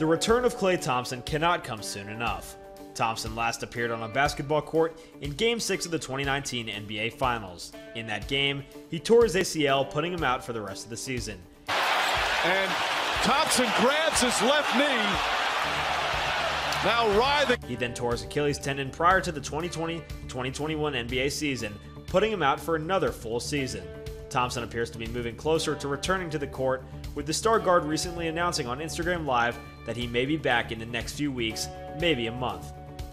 The return of Klay Thompson cannot come soon enough. Thompson last appeared on a basketball court in Game 6 of the 2019 NBA Finals. In that game, he tore his ACL, putting him out for the rest of the season. And Thompson grabs his left knee. Now writhing. He then tore his Achilles tendon prior to the 2020-2021 NBA season, putting him out for another full season. Thompson appears to be moving closer to returning to the court, with the star guard recently announcing on Instagram Live that he may be back in the next few weeks, maybe a month.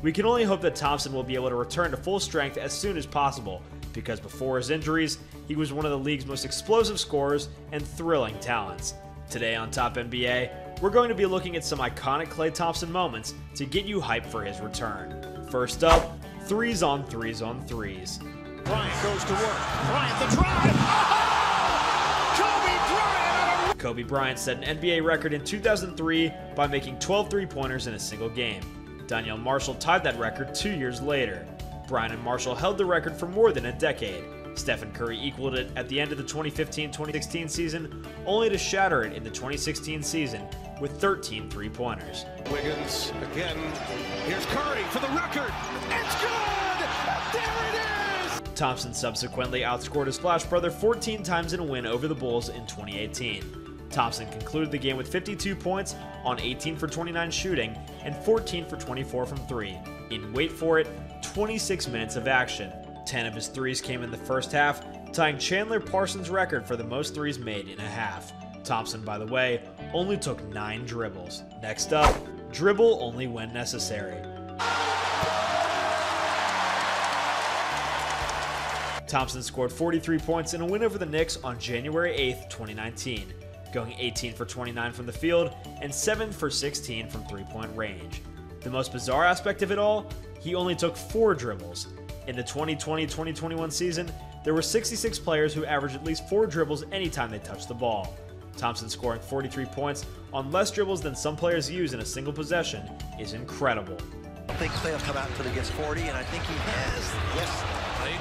We can only hope that Thompson will be able to return to full strength as soon as possible, because before his injuries, he was one of the league's most explosive scorers and thrilling talents. Today on Top NBA, we're going to be looking at some iconic Klay Thompson moments to get you hyped for his return. First up, threes on threes on threes. Bryant goes to work. Bryant the drive. Oh! Kobe Bryant! Kobe Bryant set an NBA record in 2003 by making 12 three-pointers in a single game. Donyell Marshall tied that record 2 years later. Bryant and Marshall held the record for more than a decade. Stephen Curry equaled it at the end of the 2015-2016 season, only to shatter it in the 2016 season with 13 three-pointers. Wiggins again. Here's Curry for the record. It's good! There it is! Thompson subsequently outscored his Splash Brother 14 times in a win over the Bulls in 2018. Thompson concluded the game with 52 points on 18 for 29 shooting and 14 for 24 from 3. In, wait for it, 26 minutes of action. 10 of his threes came in the first half, tying Chandler Parsons' record for the most threes made in a half. Thompson, by the way, only took 9 dribbles. Next up, dribble only when necessary. Thompson scored 43 points in a win over the Knicks on January 8, 2019, going 18 for 29 from the field and 7 for 16 from three-point range. The most bizarre aspect of it all, he only took 4 dribbles. In the 2020-2021 season, there were 66 players who averaged at least 4 dribbles anytime they touched the ball. Thompson scoring 43 points on less dribbles than some players use in a single possession is incredible. I think Klay will come out until he gets 40, and I think he has. Yes.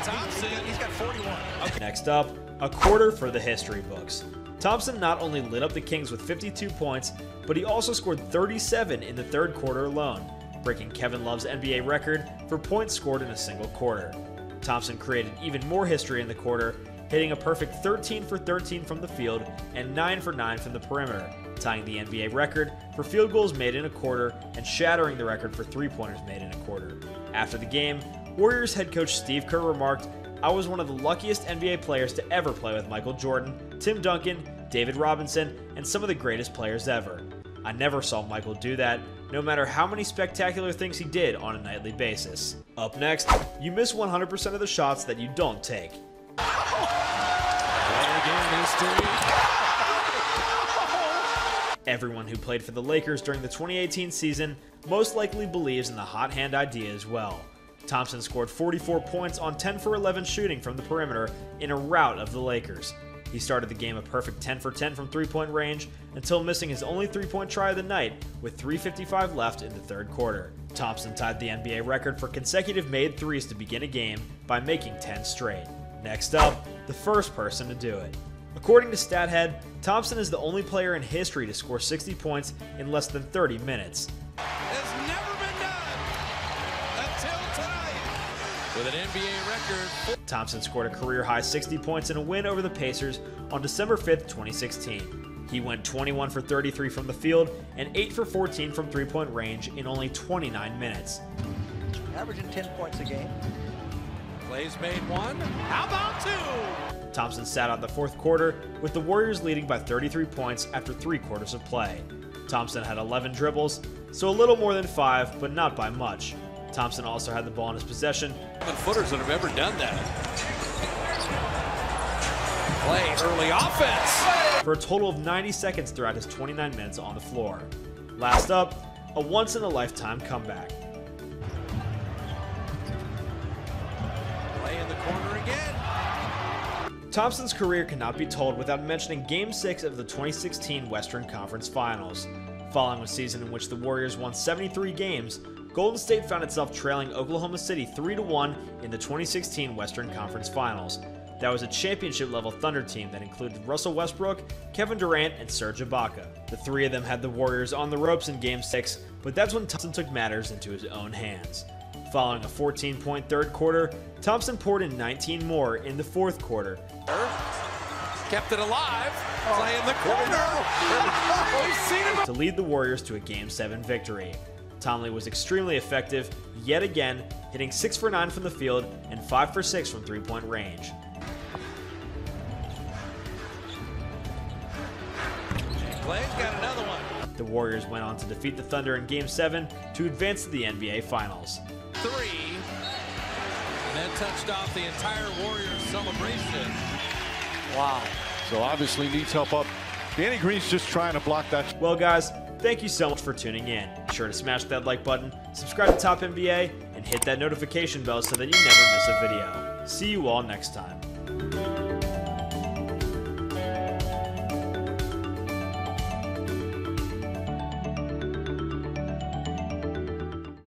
Thompson. He's got 41. Okay. Next up, a quarter for the history books. Thompson not only lit up the Kings with 52 points, but he also scored 37 in the third quarter alone, breaking Kevin Love's NBA record for points scored in a single quarter. Thompson created even more history in the quarter, hitting a perfect 13 for 13 from the field and 9 for 9 from the perimeter, tying the NBA record for field goals made in a quarter and shattering the record for three-pointers made in a quarter. After the game, Warriors head coach Steve Kerr remarked, "I was one of the luckiest NBA players to ever play with Michael Jordan, Tim Duncan, David Robinson, and some of the greatest players ever. I never saw Michael do that, no matter how many spectacular things he did on a nightly basis." Up next, you miss 100% of the shots that you don't take. Everyone who played for the Lakers during the 2018 season most likely believes in the hot hand idea as well. Thompson scored 44 points on 10 for 11 shooting from the perimeter in a rout of the Lakers. He started the game a perfect 10 for 10 from three-point range until missing his only three-point try of the night with 3:55 left in the third quarter. Thompson tied the NBA record for consecutive made threes to begin a game by making 10 straight. Next up, the first person to do it. According to StatHead, Thompson is the only player in history to score 60 points in less than 30 minutes. With an NBA record. Thompson scored a career-high 60 points in a win over the Pacers on December 5, 2016. He went 21 for 33 from the field and 8 for 14 from three-point range in only 29 minutes. Averaging 10 points a game. Klay's made 1. How about 2? Thompson sat out the fourth quarter, with the Warriors leading by 33 points after 3 quarters of play. Thompson had 11 dribbles, so a little more than 5, but not by much. Thompson also had the ball in his possession. Footers that have ever done that. Play early offense. For a total of 90 seconds throughout his 29 minutes on the floor. Last up, a once-in-a-lifetime comeback. Play in the corner again. Thompson's career cannot be told without mentioning Game 6 of the 2016 Western Conference Finals. Following a season in which the Warriors won 73 games, Golden State found itself trailing Oklahoma City 3-1 in the 2016 Western Conference Finals. That was a championship-level Thunder team that included Russell Westbrook, Kevin Durant, and Serge Ibaka. The three of them had the Warriors on the ropes in Game 6, but that's when Thompson took matters into his own hands. Following a 14-point third quarter, Thompson poured in 19 more in the fourth quarter. Kept it alive, play in the corner. We've seen him to lead the Warriors to a Game 7 victory. Tomley was extremely effective yet again, hitting 6 for 9 from the field and 5 for 6 from three-point range. Clay's got another one. The Warriors went on to defeat the Thunder in Game 7 to advance to the NBA Finals. Three, and that touched off the entire Warriors celebration. Wow. So obviously needs help up. Danny Green's just trying to block that. Well, guys, thank you so much for tuning in. Be sure to smash that like button, subscribe to Top NBA, and hit that notification bell so that you never miss a video. See you all next time.